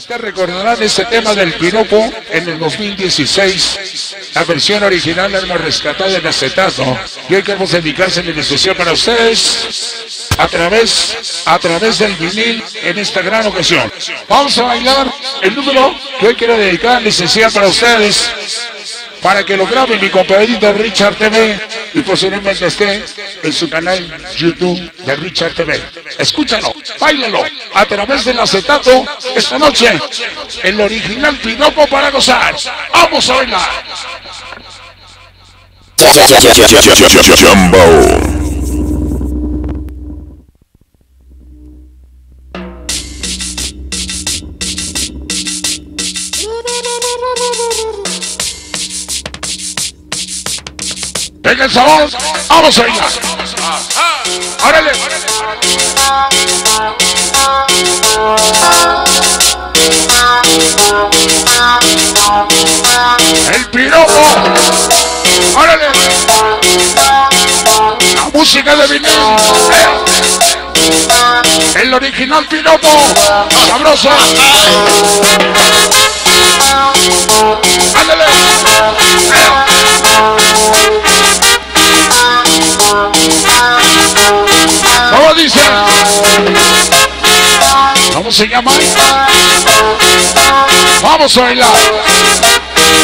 Usted recordará este tema del piropo en el 2016, la versión original era rescatada en acetato, y hoy queremos dedicarse en el especial para ustedes a través del vinil en esta gran ocasión. Vamos a bailar el número que hoy quiero dedicar al licenciado para ustedes, para que lo grabe mi compadrito Richard TV y posiblemente esté en su canal YouTube de Richard TV. Escúchalo, báilalo a través del acetato esta noche, el original piropo para gozar. Vamos a bailar. Venga el sabor, vamos a bailar. ¡Órale! El piropo. ¡Órale! La música de vinil. El original piropo. Sabroso. ¡Ándale! ¿Cómo dice? ¿Cómo se llama? Vamos a bailar.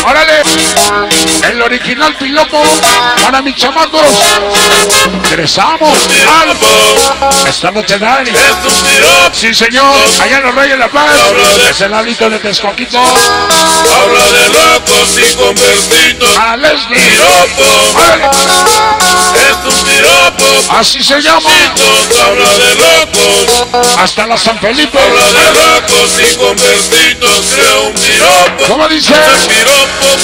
¡Órale! El original piloto para mis chamacos. Regresamos. Esta noche, Dani. Sí, señor. Allá en los Reyes de la Paz. Es el hábito de Texcoquito. Habla de locos y convertidos. A Leslie. Es un piropo. Así se llama. Habla de locos. Hasta la San Felipe. Habla de locos y convertidos. Crea un piropo. ¿Cómo dice?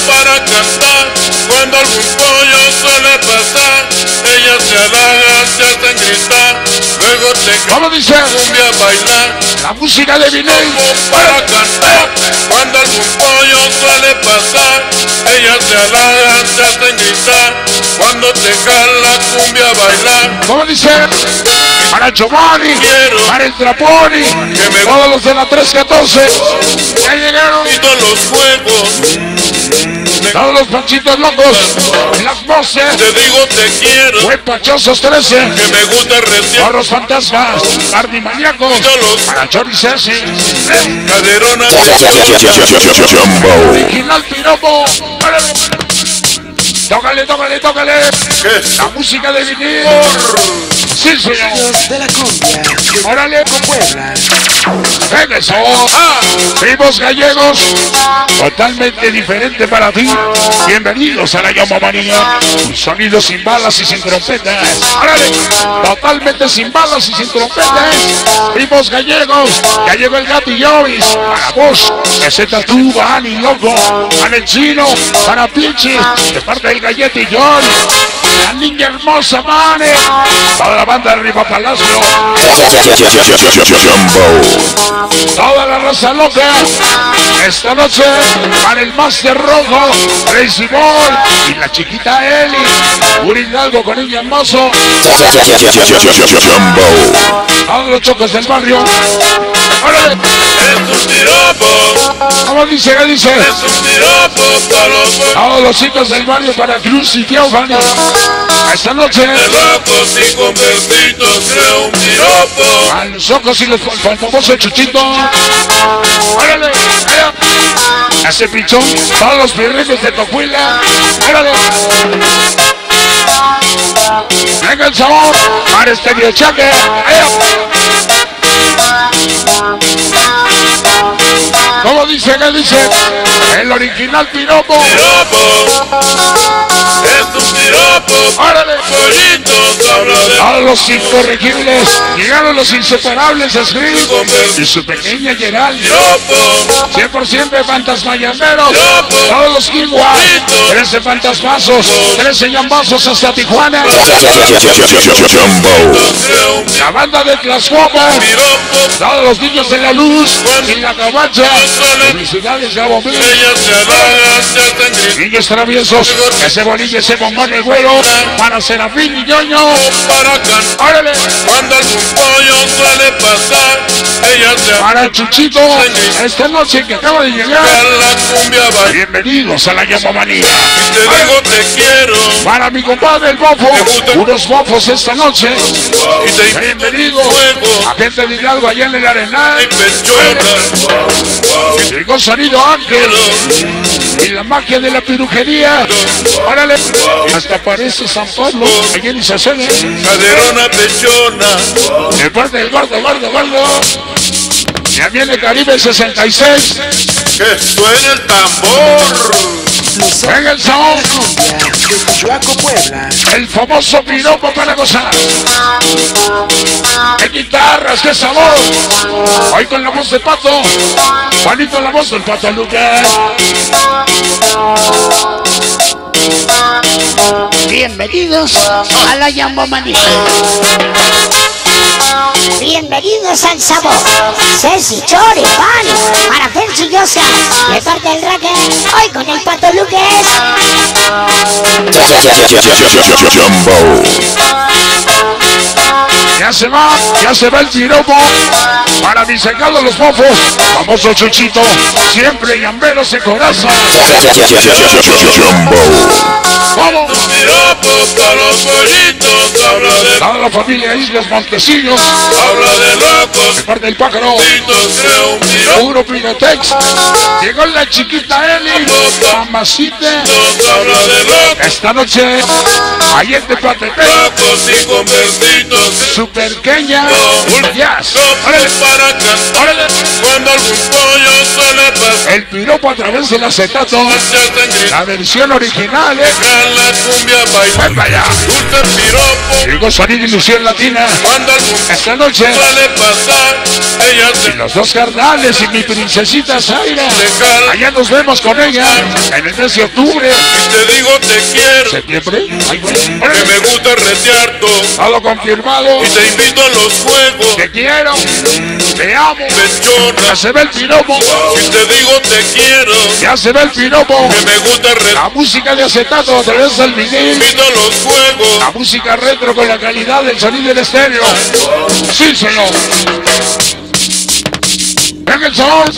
Para cantar, cuando algún pollo suele pasar, ella se alaga, se hacen gritar, luego te cambia a bailar. La música de Vinay para cantar, cuando algún pollo suele pasar, ella se alaga, se hacen gritar, cuando te jala cumbia a bailar. ¿Cómo dice? Para Giovanni, para el Traponi, todos los de la 314, ya llegaron los juegos, todos los panchitos locos, las voces, te digo te quiero, fue Pachosos 13, que me gusta recién, Porros Fantasmas, Bardi Maníacos, para Chori Ceci, Caderona, original piropo. Tócale, tócale, tócale. ¿Qué? La música de vinil. Sí, señor. De la cumbia. Órale, con Puebla. Venga eso. Primos gallegos. Totalmente diferente para ti. Bienvenidos a la Llamamanía. Un sonido sin balas y sin trompetas. Órale. Totalmente sin balas y sin trompetas. Primos gallegos. Ya llegó el Gato Llovis. Para vos. Ese Tatú, Ani, Loco. Para el Chino. Para Pinchi. De parte del Galletillón, la niña hermosa Mane, toda la banda de Riva Palacio, toda la raza loca, esta noche para el Master Rojo, Crazy Ball y la chiquita Eli, un Hidalgo con niño hermoso, todos los chocos del barrio. ¡Órale! Es un piropo. ¿Cómo dice? ¿Qué dice? Es un piropo para los... todos los chicos del barrio para Cruz y Teófano. Esta noche. De locos y convertidos, creo un piropo. A los ojos y los fantomosos chuchitos. ¡Órale! Ese pichón. Todos los perritos de Tocuila. ¡Órale! Venga el sabor. Para este biochaque. ¿Cómo dice? ¿Qué dice? El original piropo. Piropo. Es un piropo. ¡Órale! A los incorregibles llegaron los inseparables a escribir y su pequeña Geraldo. 100% de fantasmayameros. Todos los Kingwa. 13 fantasmazos. 13 yambazos hasta Tijuana. La banda de Tlaxcopa. Todos los niños de la luz y la cabacha. Felicidades, Gabo Mil. Niños traviesos, que se bolille ese bombón de güero para Serafín y Ñoño. ¡Órale! Cuando el pollo suele pasar, ella se para Chuchito, esta noche que acaba de llegar. Bienvenidos a la Llamamanía. Te digo te quiero. Para mi compadre el Bofo, unos bofos esta noche. Bienvenidos a gente de Hidalgo allá en el Arenal. Llegó Sonido Ángel y la magia de la pirujería. Órale, hasta parece San Pablo. Ayer y se hacen caderona pechona. De parte del gordo, gordo, gordo. Ya viene Caribe 66. Que suena el tambor. Venga el sabor. El famoso piropo para gozar. ¡Qué guitarras, qué sabor! Hoy con la voz del Pato. Juanito, la voz del Pato Lucas. Bienvenidos a la Yambamanía. Bienvenidos al sabor. Ceci, Chori, Pan, para Ferci Llosa, de parte del Raque, hoy con el Pato Luques. Ya se va el piropo. Para mi secado los mofos, famoso Chuchito, siempre llambero se coraza. Vamos. Toda la familia Islas Montecillos. Habla de locos. De parte del pájaro. Puro Pinotex. Llegó la chiquita Eli. Mamacita. Esta noche. Ayer de Platepec. Super Kenya. Jazz. Órale. El piropo a través del acetato. La versión original. Ven para allá. Llegó Sonido Ilusión Latina. Esta noche. Y los dos carnales y mi princesita Zaira. Allá nos vemos con ella en el mes de octubre. Te digo te quiero. Septiembre. Que me gusta retearto. Todo confirmado. Y te invito a los juegos. Te quiero. Te amo. Ya se ve el piropo. Y te digo te quiero. Ya se ve el piropo. Que me gusta retearto. La música de acetato a través del vinil. Invito a los juegos. La música retro con la calidad del sonido del estéreo. Sí, señor. Venga el sol.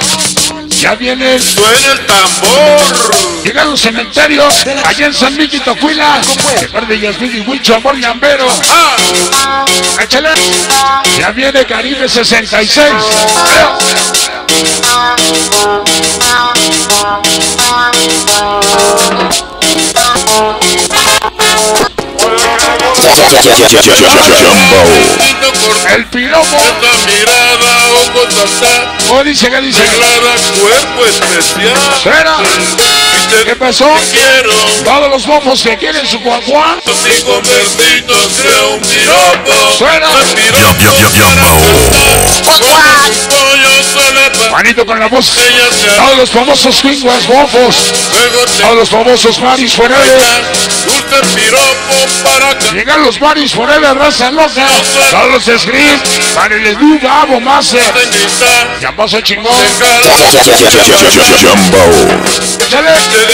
Ya viene. Suena el tambor. Llegaron cementerios. Allá en San Miguel Tocuila. De parte de Yasmín y Huicho, amor llambero. ¡Ah! ¡Échale! Ya viene Caribe 66. El piropo. ¿Cómo dice? ¿Qué dice? Cuerpo especial. ¿Será? ¿Qué pasó? Todos los mofos que quieren su guaguá. Suena. Manito con la voz. Todos los famosos pinguas mofos. Todos los famosos maris forever. Llegan los maris forever, raza loca. Todos los escribes. Para el Edu, Gabo, Mase. Llamboso chingón. Te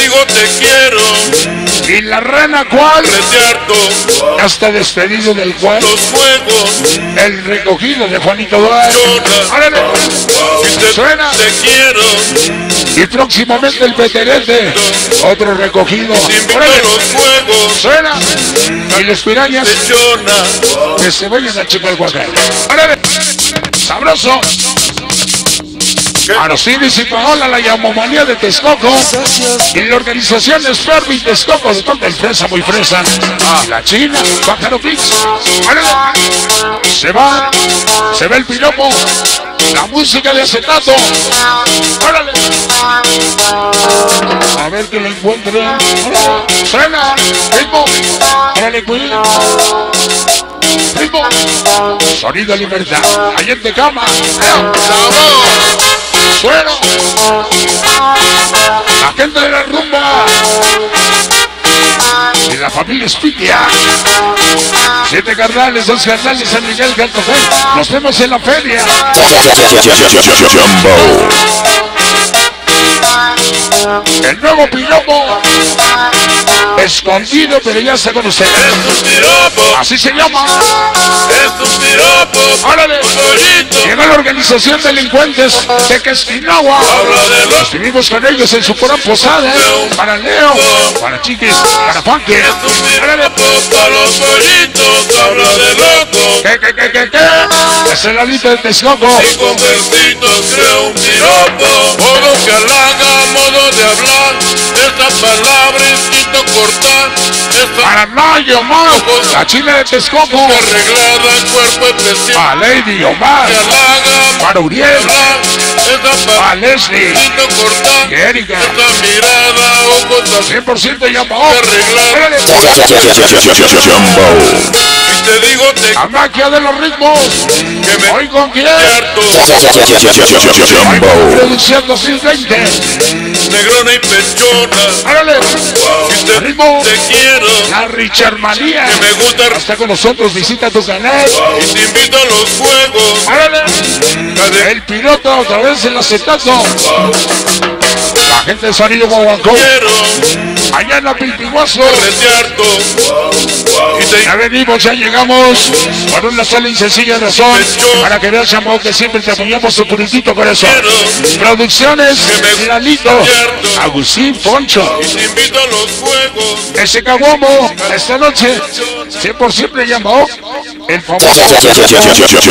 digo te quiero. Y la rana cual. Ya está despedido del cual. Los fuegos. El recogido de Juanito Duarte. ¡Órale! Suena. Te quiero. Y próximamente el Peterete. Otro recogido. ¡Órale! Suena. Y las pirañas. Que se vayan a Chipalhuacán. ¡Órale! Sabroso. A los Iris y Paola, la Llamamanía de Texcoco. Y la organización es Fermi Texcoco, de Tonta Fresa, muy fresa. Ah, la China, Pájaro Pix. Se va, se ve el piropo. La música de acetato. ¡Órale! A ver que lo encuentre. ¡Suena! ¡Ritmo! ¡Órale, cuidado! ¡Ritmo! Sonido Libertad. Ayer de cama. ¡Sabor! Suero. La gente de la rumba y la familia Espitia. 7 carnales, 2 carnales, San Miguel, Cartagena. Nos vemos en la feria. como piropo escondido, pero ya se conoce. Así se llama. Órale. Llega la organización delincuentes de Quesquinagua. Estuvimos con ellos en su gran posada, para Leo, para Chiquis, para Panque. Órale. ¿Qué? Es el alito de Texcoco. Y con versitos creo un piropo. Modo que halaga, modo de hablar. Esta palabra instinto cortar. Paranoia, Omar. La chile de Texcoco. Arreglada, cuerpo especial. A Lady Omar. Que halaga, para Uriel. A Leslie. Y Erika. Esta mirada, ojos. 100% Yambao. Arreglada. Te digo te... La magia de los ritmos. Que me... Hoy con quién. Produciendo 620. Negrona y pechona. Árale. Wow. Ritmo. Te quiero. La Richard Manía. Que me gusta. Está con nosotros. Visita tu canal. Wow. Y te invito a los juegos. Árale. El piloto otra vez en la acetato. Wow. La gente de Sonido Guaguancó. Allá en la Pilpiguazo. Ya venimos, ya llegamos por una sola y sencilla razón, para que veas, amor, que siempre te apoyamos tu puritito corazón. Producciones, Lalito, Agustín Poncho. Ese Caguamo, esta noche, 100% Yambao, el famoso.